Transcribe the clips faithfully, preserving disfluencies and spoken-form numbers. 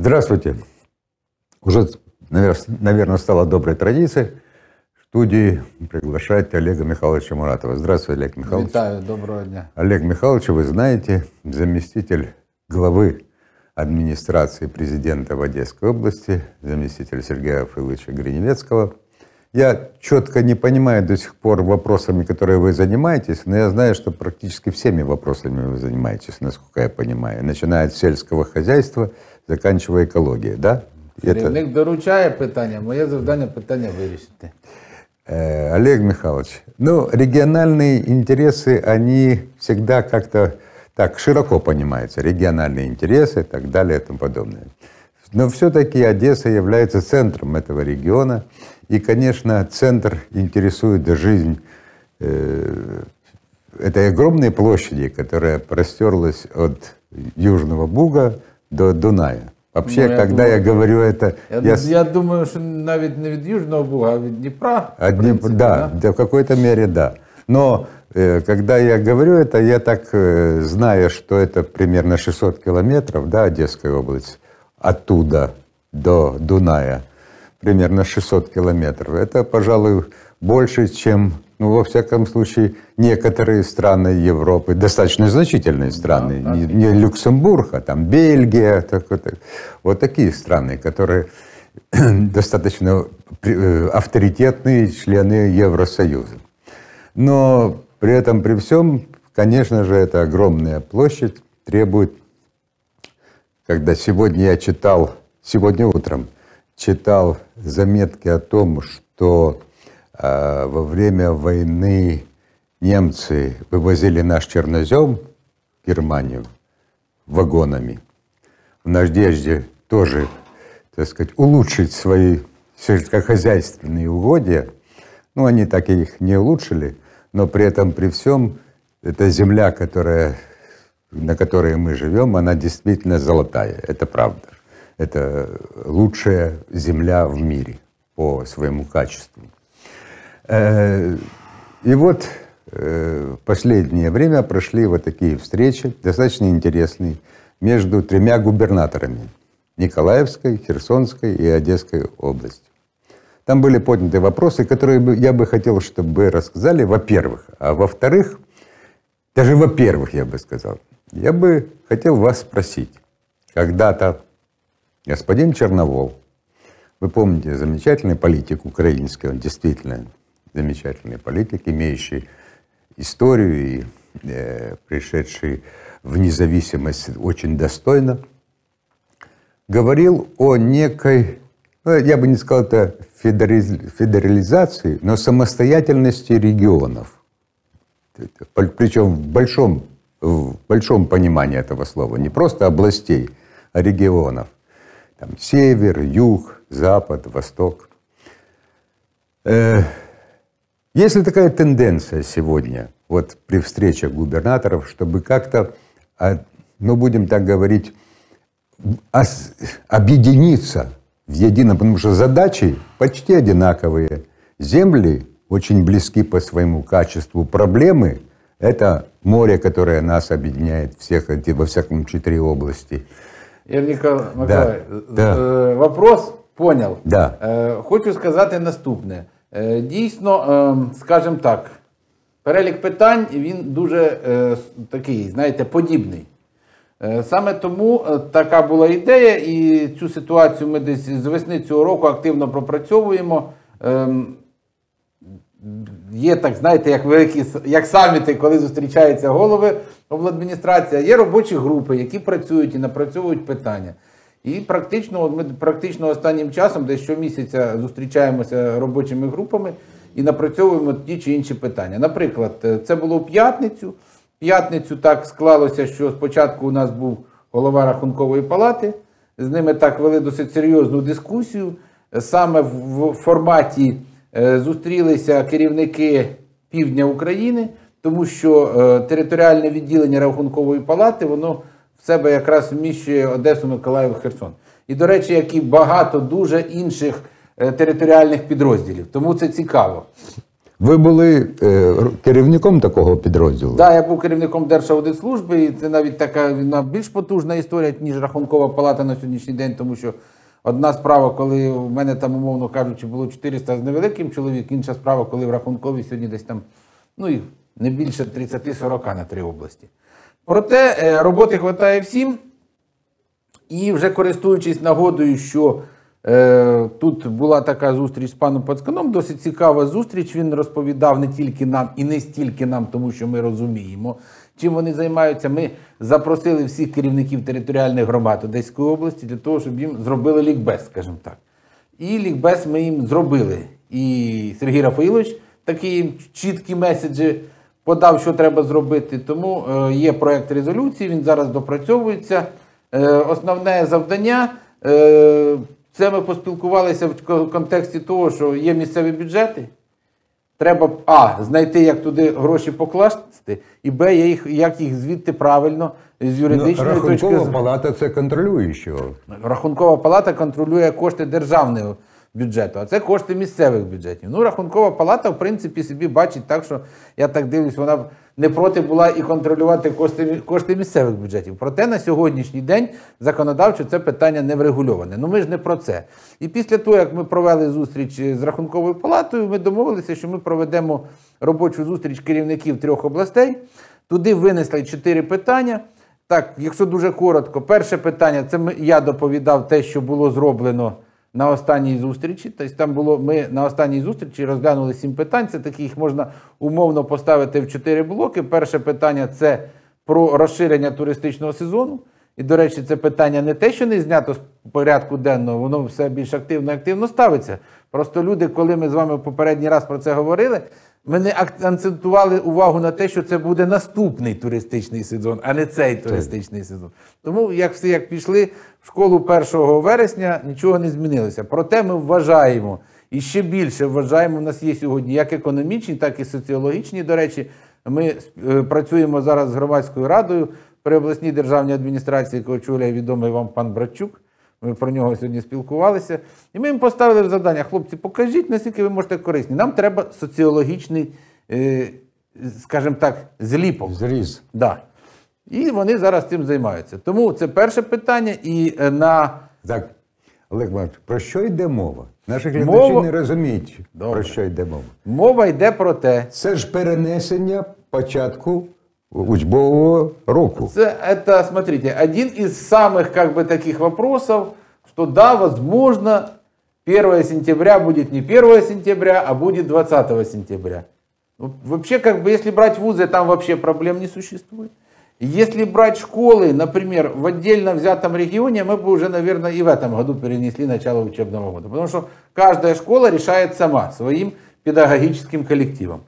Здравствуйте. Уже, наверное, стала доброй традицией в студии приглашать Олега Михайловича Муратова. Здравствуйте, Олег Михайлович. Витаю, доброго дня. Олег Михайлович, вы знаете, заместитель главы администрации президента в Одесской области, заместитель Сергея Файловича Гриневецкого. Я четко не понимаю до сих пор вопросами, которые вы занимаетесь, но я знаю, что практически всеми вопросами вы занимаетесь, насколько я понимаю, начиная от сельского хозяйства, заканчивая экологией, да? Керівник доручає питання, моє завдання питання вирішити. Олег Михайлович, ну, региональные интересы, они всегда как-то так широко понимаются, региональные интересы и так далее и тому подобное. Но все-таки Одесса является центром этого региона, и, конечно, центр интересует жизнь э, этой огромной площади, которая простерлась от Южного Буга до Дуная. Вообще, ну, когда я, думаю, я говорю это... Я, я... я думаю, что даже не от Южного Буга, а от Днепра. От Днепра, да, да, в какой-то мере, да. Но э, когда я говорю это, я так э, знаю, что это примерно шестьсот километров, да, Одесская область, оттуда до Дуная. Примерно шестьсот километров. Это, пожалуй, больше, чем, ну, во всяком случае, некоторые страны Европы, достаточно значительные страны, да, да, не, не Люксембург, а там Бельгия, так, вот, вот такие страны, которые достаточно авторитетные члены Евросоюза. Но при этом, при всем, конечно же, эта огромная площадь требует, когда сегодня я читал, сегодня утром, читал заметки о том, что э, во время войны немцы вывозили наш чернозем в Германию вагонами, в надежде тоже, так сказать, улучшить свои сельскохозяйственные угодья. Ну, они так и их не улучшили, но при этом, при всем, эта земля, которая, на которой мы живем, она действительно золотая, это правда. Это лучшая земля в мире по своему качеству. И вот в последнее время прошли вот такие встречи, достаточно интересные, между тремя губернаторами Николаевской, Херсонской и Одесской области. Там были подняты вопросы, которые я бы хотел, чтобы вы рассказали, во-первых. А во-вторых, даже во-первых, я бы сказал, я бы хотел вас спросить, когда-то господин Черновол, вы помните, замечательный политик украинский, он действительно замечательный политик, имеющий историю и э, пришедший в независимость очень достойно, говорил о некой, ну, я бы не сказал это федерализации, но самостоятельности регионов. Причем в большом, в большом понимании этого слова, не просто областей, а регионов. Там север, юг, запад, восток. Есть ли такая тенденция сегодня, вот при встречах губернаторов, чтобы как-то, ну, будем так говорить, объединиться в едином, потому что задачи почти одинаковые. Земли очень близки по своему качеству, проблемы – это море, которое нас объединяет всех, эти, во всяком четыре области. Ігор Миколаївич, да, вопрос понял. Да. Хочу сказати наступне. Дійсно, скажімо так, перелік питань, він дуже такий, знаєте, подібний. Саме тому така була ідея, і цю ситуацію ми десь з весни цього року активно пропрацьовуємо. Є так, знаєте, як великі, як саміти, коли зустрічаються голови обладміністрації, є робочі групи, які працюють і напрацьовують питання. І практично, ми практично останнім часом, десь щомісяця зустрічаємося робочими групами і напрацьовуємо ті чи інші питання. Наприклад, це було в п'ятницю. П'ятницю так склалося, що спочатку у нас був голова Рахункової палати, з ними так вели досить серйозну дискусію, саме в форматі зустрілися керівники півдня України, тому що територіальне відділення Рахункової палати, воно в себе якраз вміщує Одесу, Миколаїв, Херсон. І, до речі, як і багато дуже інших територіальних підрозділів. Тому це цікаво. Ви були е, керівником такого підрозділу? Так, да, я був керівником Держаудитслужби, і це навіть така вона більш потужна історія, ніж Рахункова палата на сьогоднішній день, тому що одна справа, коли в мене там, умовно кажучи, було чотириста з невеликим чоловік, інша справа, коли в Рахунковій сьогодні десь там, ну і не більше тридцяти-сорока на три області. Проте е, роботи хватає всім, і вже користуючись нагодою, що тут була така зустріч з паном Подсконом, досить цікава зустріч, він розповідав не тільки нам і не стільки нам, тому що ми розуміємо, чим вони займаються. Ми запросили всіх керівників територіальних громад Одеської області для того, щоб їм зробили лікбез, скажімо так. І лікбез ми їм зробили. І Сергій Рафаїлович такі чіткі меседжі подав, що треба зробити. Тому є проєкт резолюції, він зараз допрацьовується. Основне завдання – це ми поспілкувалися в контексті того, що є місцеві бюджети, треба а, знайти, як туди гроші покласти, і б, їх, як їх звідти правильно з юридичної ну, точки зору. Рахункова палата – це контролююча. Рахункова палата контролює кошти державного бюджету, а це кошти місцевих бюджетів. Ну, Рахункова палата, в принципі, собі бачить так, що, я так дивлюсь, вона б не проти була і контролювати кошти, кошти місцевих бюджетів. Проте на сьогоднішній день законодавчо це питання не врегульоване. Ну, ми ж не про це. І після того, як ми провели зустріч з Рахунковою палатою, ми домовилися, що ми проведемо робочу зустріч керівників трьох областей. Туди винесли чотири питання. Так, якщо дуже коротко, перше питання, це ми, я доповідав те, що було зроблено на останній зустрічі. Тобто там було, ми на останній зустрічі розглянули сім питань. Це такі, їх можна умовно поставити в чотири блоки. Перше питання – це про розширення туристичного сезону. І, до речі, це питання не те, що не знято з порядку денного, воно все більш активно активно ставиться. Просто люди, коли ми з вами попередній раз про це говорили, ми не акцентували увагу на те, що це буде наступний туристичний сезон, а не цей туристичний сезон. Тому, як всі як пішли в школу першого вересня, нічого не змінилося. Проте ми вважаємо, і ще більше вважаємо, в нас є сьогодні як економічні, так і соціологічні, до речі. Ми працюємо зараз з громадською радою при обласній державній адміністрації, яку очолює відомий вам пан Братчук. Ми про нього сьогодні спілкувалися. І ми їм поставили в завдання: хлопці, покажіть, наскільки ви можете корисні. Нам треба соціологічний, скажімо так, зліпок. Зріз. Да. І вони зараз цим займаються. Тому це перше питання. І на... Так, Олег Михайлович, про що йде мова? Наші глядачі мова... не розуміють, добре, про що йде мова. Мова йде про те... Це ж перенесення початку учебового року. Це, это, смотрите, один из самых, как бы, таких вопросов, что да, возможно, первое сентября будет не первое сентября, а будет двадцатое сентября. Вообще, как бы, если брать вузы, там вообще проблем не существует. Если брать школы, например, в отдельно взятом регионе, мы бы уже, наверное, и в этом году перенесли начало учебного года. Потому что каждая школа решает сама, своим педагогическим коллективом.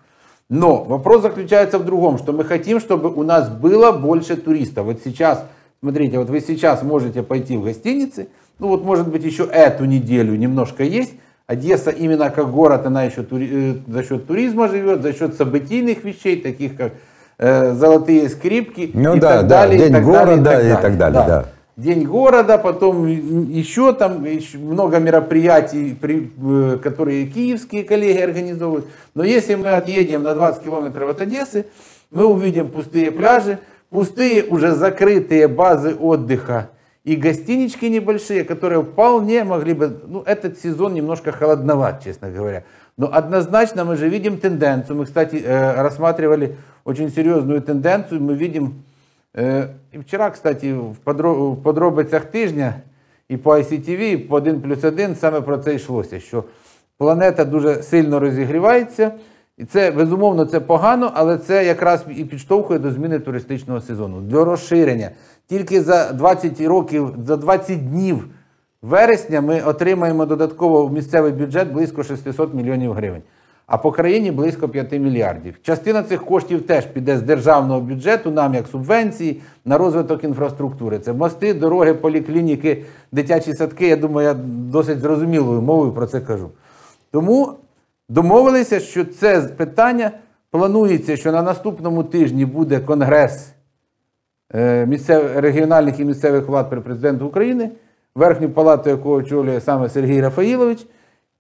Но вопрос заключается в другом, что мы хотим, чтобы у нас было больше туристов. Вот сейчас, смотрите, вот вы сейчас можете пойти в гостиницы, ну вот может быть еще эту неделю немножко есть. Одесса именно как город, она еще тури... за счет туризма живет, за счет событийных вещей, таких как э, золотые скрипки, ну, и, да, так да, далее, и так города, далее, и так далее. День города и так далее, да. День города, потом еще там еще много мероприятий, которые киевские коллеги организовывают. Но если мы отъедем на двадцать километров от Одессы, мы увидим пустые пляжи, пустые уже закрытые базы отдыха и гостинички небольшие, которые вполне могли бы... Ну, этот сезон немножко холодноват, честно говоря. Но однозначно мы же видим тенденцию. Мы, кстати, рассматривали очень серьезную тенденцию. Мы видим... І вчора, кстати, в подробицях тижня і по ай сі ті ві, і по один плюс один саме про це йшлося, що планета дуже сильно розігрівається, і це, безумовно, це погано, але це якраз і підштовхує до зміни туристичного сезону, до розширення. Тільки за двадцять років, за двадцять днів вересня ми отримаємо додатково в місцевий бюджет близько шестисот мільйонів гривень. А по країні близько п'яти мільярдів. Частина цих коштів теж піде з державного бюджету, нам як субвенції, на розвиток інфраструктури. Це мости, дороги, поліклініки, дитячі садки. Я думаю, я досить зрозумілою мовою про це кажу. Тому домовилися, що це питання планується, що на наступному тижні буде Конгрес регіональних і місцевих влад при президенту України, верхню палату якого очолює саме Сергій Рафаїлович.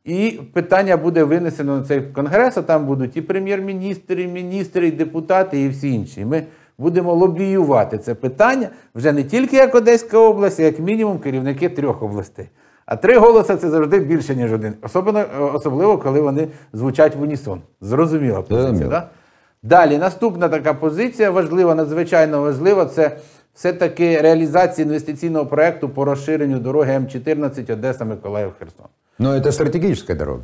І питання буде винесено на цей конгрес, а там будуть і прем'єр-міністри, і міністри, і депутати, і всі інші. Ми будемо лобіювати це питання вже не тільки як Одеська область, а як мінімум керівники трьох областей. А три голоси – це завжди більше, ніж один. Особливо, коли вони звучать в унісон. Зрозуміла позиція, так? Далі, наступна така позиція важлива, надзвичайно важлива – це все-таки реалізація інвестиційного проєкту по розширенню дороги М чотирнадцять Одеса-Миколаїв-Херсон. Но это стратегическая дорога.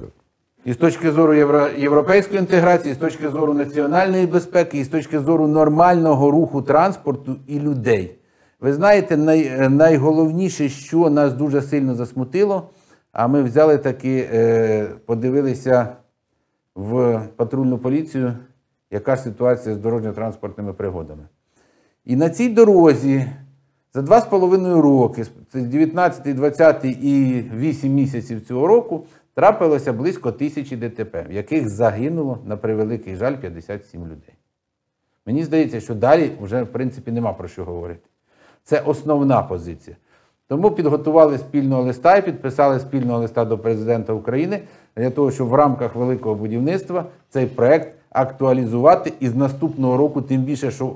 І з точки зору європейської інтеграції, і з точки зору національної безпеки, і з точки зору нормального руху транспорту і людей. Ви знаєте, най, найголовніше, що нас дуже сильно засмутило, а ми взяли таки, е, подивилися в патрульну поліцію, яка ж ситуація з дорожньо-транспортними пригодами. І на цій дорозі за два з половиною роки, це дев'ятнадцятий, двадцятий і вісім місяців цього року, трапилося близько тисячі ДТП, в яких загинуло, на превеликий жаль, п'ятдесят сім людей. Мені здається, що далі вже, в принципі, нема про що говорити. Це основна позиція. Тому підготували спільного листа і підписали спільного листа до президента України для того, щоб в рамках великого будівництва цей проєкт актуалізувати. І з наступного року, тим більше, що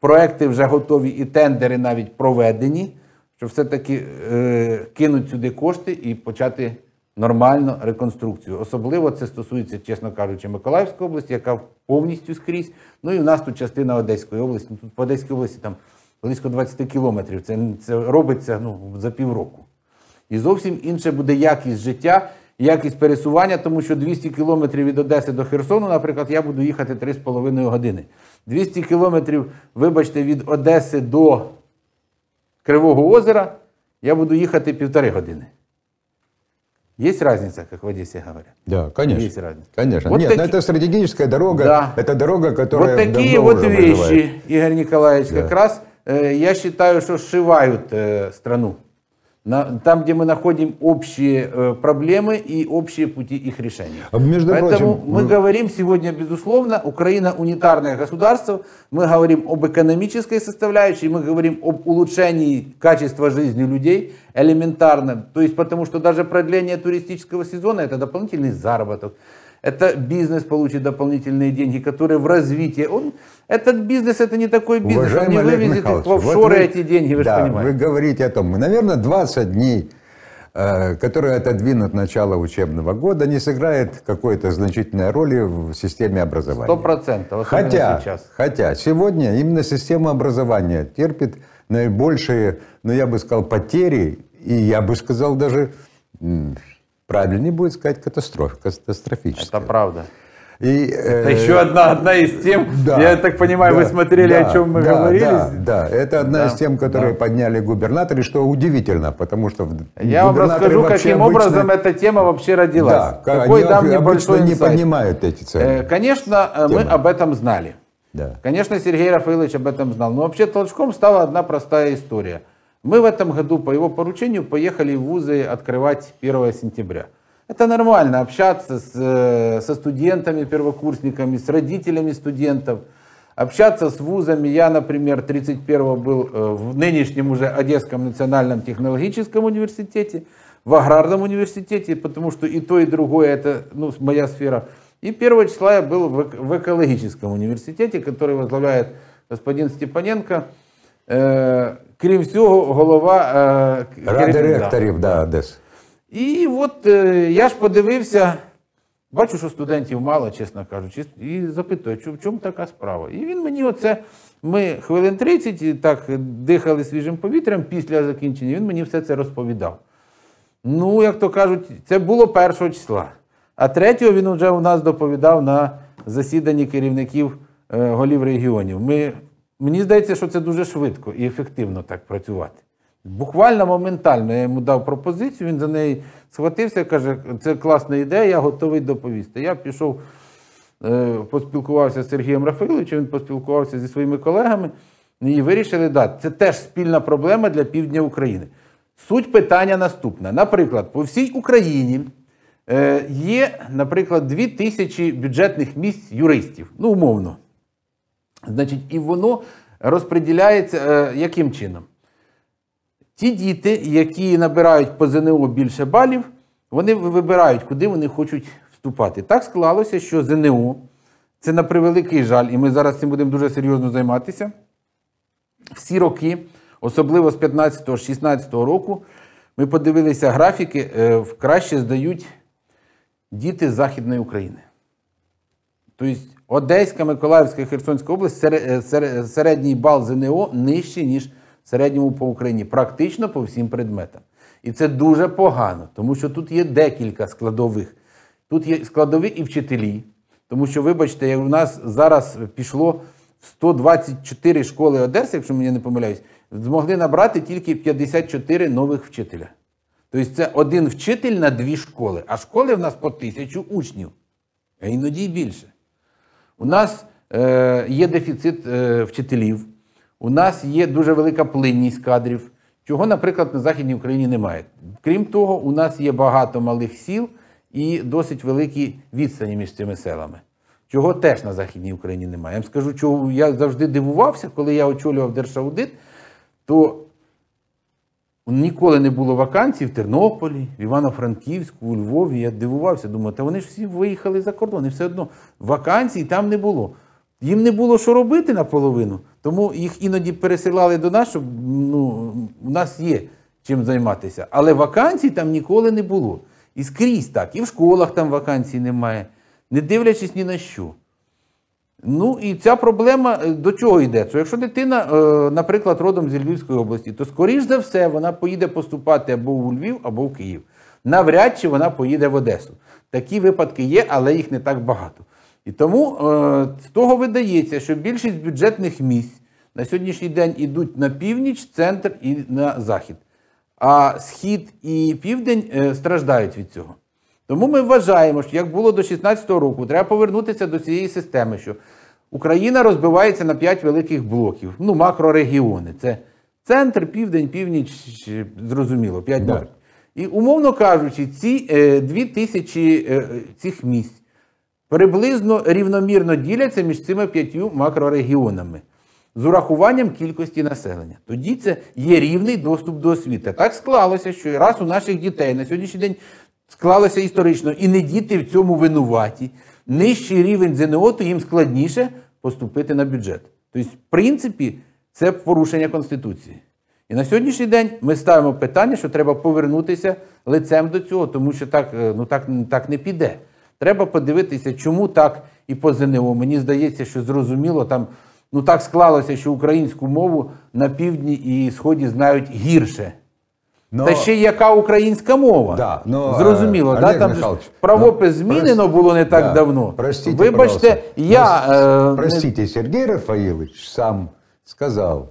проєкти вже готові і тендери навіть проведені, щоб все-таки е, кинуть сюди кошти і почати нормально реконструкцію. Особливо це стосується, чесно кажучи, Миколаївської області, яка повністю скрізь. Ну і в нас тут частина Одеської області. Тут по Одеській області там близько двадцяти кілометрів. Це, це робиться ну, за півроку. І зовсім інше буде якість життя, якість пересування, тому що двісті кілометрів від Одеси до Херсону, наприклад, я буду їхати три з половиною години. двісті кілометрів, вибачте, від Одеси до Кривого озера я буду їхати півтори години. Есть разница, как в Одессе говорят? Да, конечно. Есть разница. Конечно. Вот Нет, таки... но это стратегическая дорога, да. Это дорога, которая... Вот такие вот вещи, вызывает. Игорь Николаевич, да. Как раз э, я считаю, что сшивают э, страну. На, там, где мы находим общие э, проблемы и общие пути их решения. А между Поэтому прочим, мы ну... говорим сегодня, безусловно, Украина унитарное государство, мы говорим об экономической составляющей, мы говорим об улучшении качества жизни людей, элементарно, то есть потому что даже продление туристического сезона — это дополнительный заработок, это бизнес получит дополнительные деньги, которые в развитии. Он, этот бизнес — это не такой бизнес, уважаемый он не вывезет в офшоры вот эти деньги, вы да, же понимаете. Вы говорите о том, наверное, двадцать дней, которые отодвинут начало учебного года, не сыграет какой-то значительной роли в системе образования. Сто процентов, особенно сейчас. Хотя сегодня именно система образования терпит наибольшие, ну я бы сказал, потери, и я бы сказал даже, правильнее будет сказать, катастроф, катастрофическая. Это правда. И, э, это еще одна, одна из тем, да, я так понимаю, да, вы смотрели, да, о чем мы да, говорили. Да, да, это одна да, из тем, которые да. подняли губернаторы, что удивительно, потому что я вам расскажу, каким обычно... образом эта тема вообще родилась. Да, Какой они там небольшой не инсайт. Понимают эти цели. Конечно, темы. Мы об этом знали. Да. Конечно, Сергей Рафаилович об этом знал. Но вообще толчком стала одна простая история. Мы в этом году по его поручению поехали в вузы открывать первого сентября. Это нормально, общаться с, со студентами, первокурсниками, с родителями студентов, общаться с вузами. Я, например, тридцать первого был в нынешнем уже Одесском национальном технологическом университете, в Аграрном университете, потому что и то, и другое, это ну, моя сфера. И первого числа я был в, в экологическом университете, который возглавляет господин Степаненко. Э Крім всього, голова Ради директорів, да, Одеси. І от я ж подивився, бачу, що студентів мало, чесно кажучи, і запитую, в чому така справа. І він мені оце, ми хвилин тридцять так дихали свіжим повітрям після закінчення, він мені все це розповідав. Ну, як то кажуть, це було першого числа. А третього він вже у нас доповідав на засіданні керівників голів регіонів. Ми... Мені здається, що це дуже швидко і ефективно так працювати. Буквально моментально я йому дав пропозицію, він за неї схватився, каже, це класна ідея, я готовий доповісти. Я пішов, поспілкувався з Сергієм Рафаїловичем, він поспілкувався зі своїми колегами і вирішили, да, це теж спільна проблема для півдня України. Суть питання наступна. Наприклад, по всій Україні є, наприклад, дві тисячі бюджетних місць юристів, ну умовно. Значить, і воно розподіляється яким чином? Ті діти, які набирають по ЗНО більше балів, Вони вибирають, куди вони хочуть вступати. Так склалося, що ЗНО, це на превеликий жаль, і ми зараз цим будемо дуже серйозно займатися, всі роки, особливо з п'ятнадцятого шістнадцятого року, ми подивилися графіки, краще здають діти з Західної України. Тобто Одеська, Миколаївська, Херсонська область, середній бал ЗНО нижчий, ніж в середньому по Україні, практично по всім предметам. І це дуже погано, тому що тут є декілька складових. Тут є складові і вчителі, тому що, вибачте, у нас зараз пішло сто двадцять чотири школи Одеси, якщо мені не помиляюсь, змогли набрати тільки п'ятдесят чотири нових вчителя. Тобто це один вчитель на дві школи, а школи в нас по тисячу учнів, а іноді й більше. У нас є дефіцит вчителів, у нас є дуже велика плинність кадрів, чого, наприклад, на Західній Україні немає. Крім того, у нас є багато малих сіл і досить великі відстані між цими селами, чого теж на Західній Україні немає. Я вам скажу, чого я завжди дивувався, коли я очолював Держаудит, то ніколи не було вакансій в Тернополі, в Івано-Франківську, у Львові. Я дивувався, думаю, та вони ж всі виїхали за кордон, і все одно вакансій там не було. Їм не було що робити наполовину, тому їх іноді пересилали до нас, щоб у нас є чим займатися. Але вакансій там ніколи не було. І скрізь так, і в школах там вакансій немає, не дивлячись ні на що. Ну і ця проблема до чого йде? Якщо дитина, наприклад, родом зі Львівської області, то скоріш за все вона поїде поступати або у Львів, або в Київ. Навряд чи вона поїде в Одесу. Такі випадки є, але їх не так багато. І тому з того видається, що більшість бюджетних місць на сьогоднішній день йдуть на північ, центр і на захід. А схід і південь страждають від цього. Тому ми вважаємо, що як було до шістнадцятого року, треба повернутися до цієї системи, що Україна розбивається на п'ять великих блоків, ну, макрорегіони. Це центр, південь, північ, зрозуміло, п'ять блоків. І, умовно кажучи, ці дві тисячі цих місць приблизно рівномірно діляться між цими п'ятью макрорегіонами з урахуванням кількості населення. Тоді це є рівний доступ до освіти. Так склалося, що раз у наших дітей на сьогоднішній день склалося історично, і не діти в цьому винуваті, нижчий рівень ЗНО, то їм складніше поступити на бюджет. Тобто, в принципі, це порушення Конституції. І на сьогоднішній день ми ставимо питання, що треба повернутися лицем до цього, тому що так не піде. Треба подивитися, чому так і по ЗНО. Мені здається, що зрозуміло, там, ну так склалося, що українську мову на півдні і сході знають гірше. Та ще яка українська мова? Зрозуміло, там правопис змінено було не так давно. Вибачте, я... Простите, Сергей Рафаилович сам сказав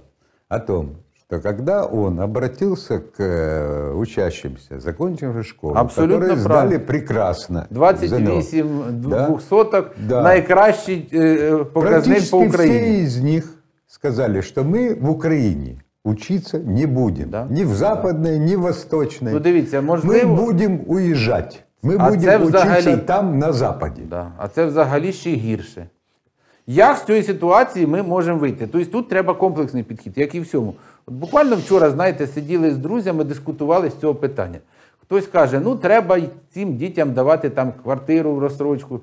о том, что когда он обратился к учащимся, закончившим школу, которые сдали прекрасно двадцять вісім двохсотих, найкращий показник по Україні. Практически все из них сказали, что мы в Украине учиться не будем. Ни в западной, ни в восточной. Мы будем уезжать. Мы будем учиться там, на Западе. А це взагалі ще гірше. Як з цієї ситуації ми можемо вийти? Тобто тут треба комплексний підхід, як і всьому. Буквально вчора, знаєте, сиділи з друзями, дискутували з цього питання. Хтось каже, ну треба цим дітям давати там квартиру в розстрочку.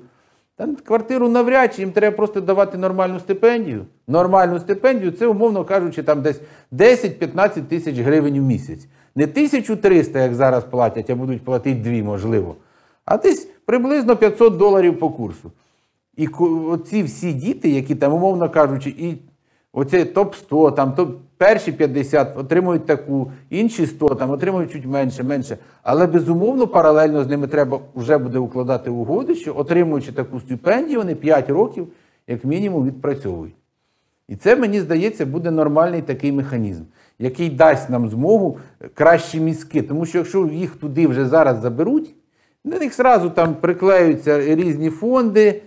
Там квартиру навряд чи, їм треба просто давати нормальну стипендію. Нормальну стипендію, це, умовно кажучи, там десь десять-п'ятнадцять тисяч гривень в місяць. Не тисячу триста, як зараз платять, а будуть платити дві, можливо, а десь приблизно п'ятсот доларів по курсу. І оці всі діти, які там, умовно кажучи, і оце топ сто, там перші п'ятдесят отримують таку, інші сто, там отримують чуть менше, менше. Але, безумовно, паралельно з ними треба вже буде укладати угоди, що отримуючи таку стипендію, вони п'ять років, як мінімум, відпрацьовують. І це, мені здається, буде нормальний такий механізм, який дасть нам змогу кращі мізки. Тому що, якщо їх туди вже зараз заберуть, до них одразу там приклеюються різні фонди,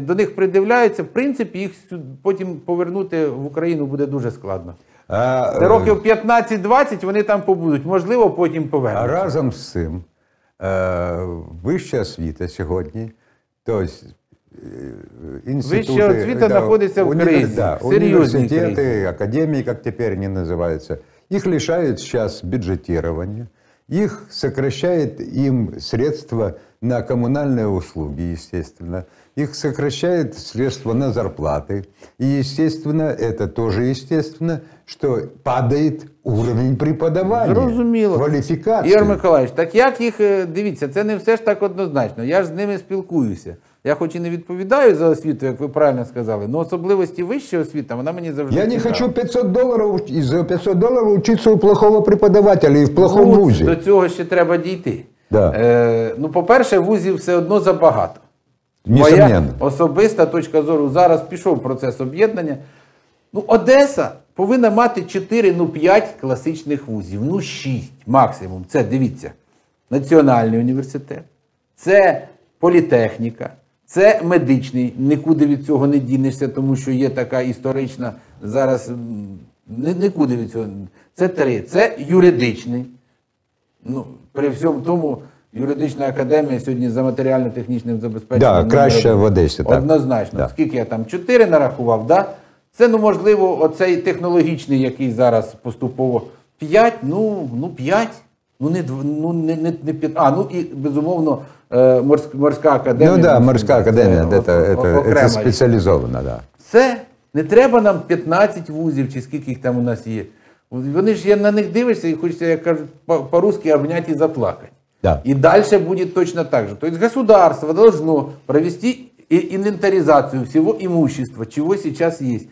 до них придивляються, в принципі, їх потім повернути в Україну буде дуже складно. Це років п'ятнадцять-двадцять вони там побудуть, можливо, потім повернуться. Разом з цим, вища освіта сьогодні, тобто інститути... Вища освіта знаходиться в кризі, в серйозній кризі. Університети, академії, як тепер вони називаються, їх лишають зараз бюджетування. Их сокращает им средства на коммунальные услуги, естественно. Их сокращает средства на зарплаты. И, естественно, это тоже естественно, что падает уровень преподавання, зрозуміло, кваліфікації. Ігор Миколаївич, так як їх, дивіться, це не все ж так однозначно. Я ж з ними спілкуюся. Я хоч і не відповідаю за освіту, як ви правильно сказали, але особливості вищої освіти, вона мені завжди цікава. Я не хочу п'ятсот доларів, і за п'ятсот доларів вчитися у плохого преподавателя і в плохому вузі. До цього ще треба дійти. Да. Е, ну, по-перше, вузів все одно забагато. Несомненно. Моя особиста точка зору, зараз пішов процес об'єднання. Ну, Одеса повинна мати чотири, ну п'ять класичних вузів, ну шість максимум. Це, дивіться, Національний університет, це політехніка, це медичний, нікуди від цього не дінешся, тому що є така історична, зараз нікуди від цього, це три, це юридичний, ну при всьому тому, юридична академія сьогодні за матеріально-технічним забезпеченням. Да, краще в Одесі, так. Однозначно. Да. Скільки я там, чотири нарахував, да? Це, ну, можливо, оцей технологічний, який зараз поступово п'ять, ну, ну п'ять, ну, не, ну, не, не, не п'ять, а, ну, і, безумовно, морська академія. Ну, да, морська академія, це, це, це, це спеціалізована, да. Це, не треба нам п'ятнадцять вузів, чи скільки їх там у нас є. Вони ж, я на них дивишся, і хочеться, як кажуть, по-русски обняти і заплакати. Да. И дальше будет точно так же. То есть государство должно провести инвентаризацию всего имущества, чего сейчас есть.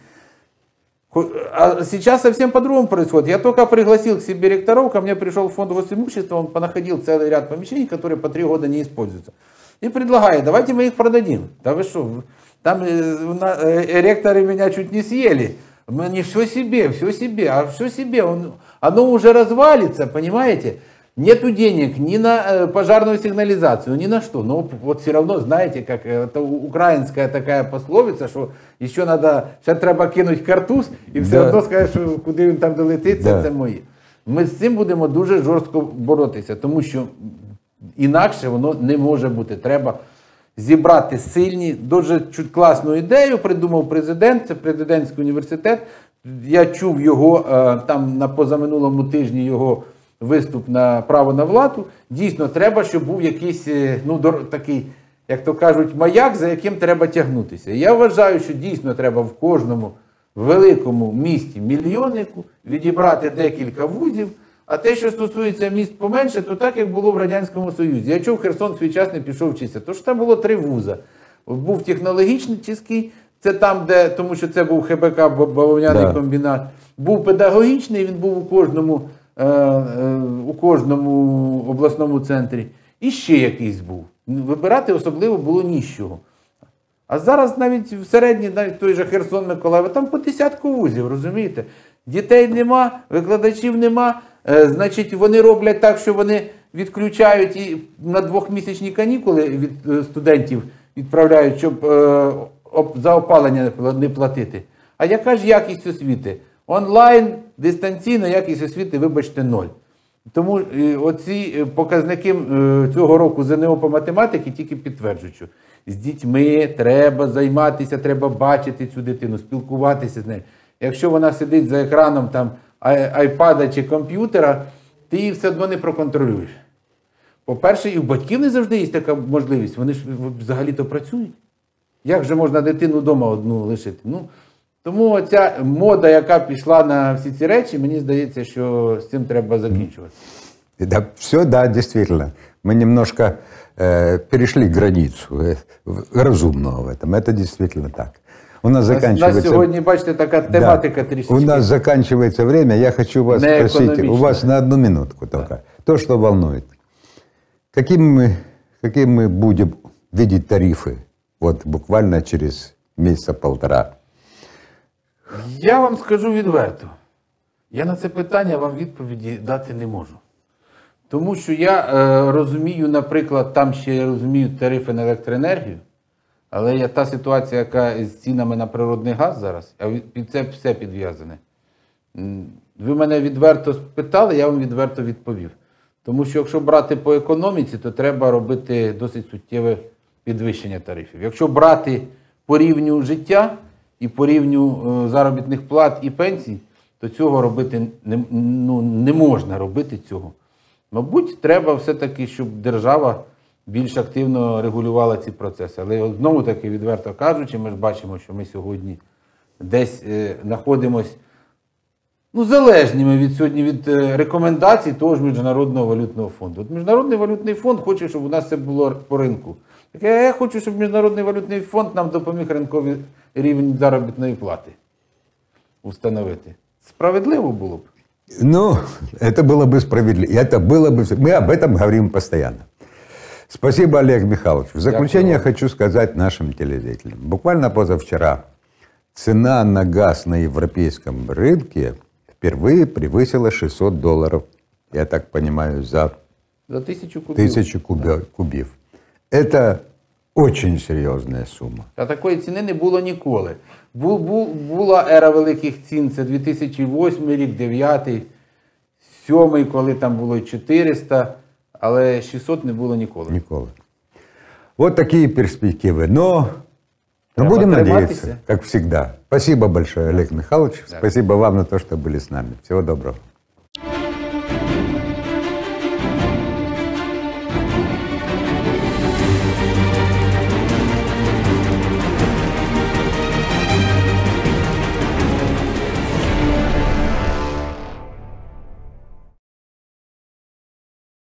А сейчас совсем по-другому происходит. Я только пригласил к себе ректоров, ко мне пришел фонд госимущества, он понаходил целый ряд помещений, которые по три года не используются. И предлагает, давайте мы их продадим. Да вы что, там ректоры меня чуть не съели. Они все себе, все себе, а все себе. Он, оно уже развалится, понимаете? Нету денег ни на пожарную сигнализацию, ни на что. Но вот все равно, знаете, как это украинская такая пословица, что еще надо, сейчас треба кинуть картуз, и все да. равно сказать, что куда він там долетиться, да. це моє. Ми з цим будемо дуже жорстко боротися, тому що інакше воно не може бути. Треба зібрати сильні, дуже класну ідею придумав президент, це президентський університет. Я чув його, там на позаминулому тижні його виступ на право на владу, дійсно треба, щоб був якийсь, ну, такий, як то кажуть, маяк, за яким треба тягнутися. Я вважаю, що дійсно треба в кожному великому місті мільйоннику відібрати декілька вузів, а те, що стосується міст поменше, то так, як було в Радянському Союзі. Я чув, Херсон свій час не пішов вчитися, тож там було три вуза. Був технологічний, це там, де, тому що це був ХБК, бавовняний да. комбінат, був педагогічний, він був у кожному у кожному обласному центрі. І ще якийсь був. Вибирати особливо було нічого. А зараз навіть в середній, навіть той же Херсон, Миколаїв, там по десятку вузів, розумієте? Дітей нема, викладачів нема, значить вони роблять так, що вони відключають і на двохмісячні канікули від студентів відправляють, щоб за опалення не платити. А яка ж якість освіти? Онлайн, дистанційно, якість освіти, вибачте, ноль. Тому оці показники цього року ЗНО по математиці тільки підтверджують, що з дітьми треба займатися, треба бачити цю дитину, спілкуватися з нею. Якщо вона сидить за екраном там, айпада чи комп'ютера, ти її все одно не проконтролюєш. По-перше, і в батьків не завжди є така можливість, вони ж взагалі-то працюють. Як же можна дитину вдома одну лишити? Ну, тому оця мода, яка пішла на всі ці речі, мені здається, що з цим треба закінчувати. Да, все, да, действительно. Мы немножко э, перешли границу разумного в этом. Это действительно так. У нас заканчивается... У нас сегодня, бачите, такая тематика трещит. У нас заканчивается время. Я хочу вас спросить, у вас на одну минутку только. Да. То, что волнует. Каким мы, каким мы будем видеть тарифы вот буквально через месяца-полтора? Я вам скажу відверто, я на це питання вам відповіді дати не можу. Тому що я е, розумію, наприклад, там ще розуміють тарифи на електроенергію, але я, та ситуація, яка з цінами на природний газ зараз, а під це все підв'язане. Ви мене відверто спитали, я вам відверто відповів. Тому що якщо брати по економіці, то треба робити досить суттєве підвищення тарифів. Якщо брати по рівню життя, і по рівню заробітних плат і пенсій, то цього робити не, ну, не можна робити цього. Мабуть, треба все-таки, щоб держава більш активно регулювала ці процеси. Але знову таки, відверто кажучи, ми ж бачимо, що ми сьогодні десь знаходимось ну, залежними від, сьогодні, від рекомендацій того ж Міжнародного валютного фонду. От Міжнародний валютний фонд хоче, щоб у нас це було по ринку. Так я хочу, щоб Міжнародний валютний фонд нам допоміг ринковий рівень заробітної плати установити. Справедливо було б? Ну, это было бы справедливо. Это было бы... Мы об этом говорим постоянно. Спасибо, Олег Михайлович. В заключение Дякую. Хочу сказать нашим телезрителям. Буквально позавчера цена на газ на европейском рынке впервые превысила шестьсот долларов. Я так понимаю, за, за тысячу кубов. Тысячу кубов. Да. Это очень серьезная сумма. А такой цены не было никогда. Бу, бу, була ера великих цін, це дві тисячі восьмий рік, дев'ятий, сьомий, коли там було чотириста, але шістсот не було ніколи. Ніколи. Вот такие перспективы. Но, но будем надеяться, как всегда. Спасибо большое, Олег Михайлович. Да. Спасибо вам за то, что были с нами. Всего доброго.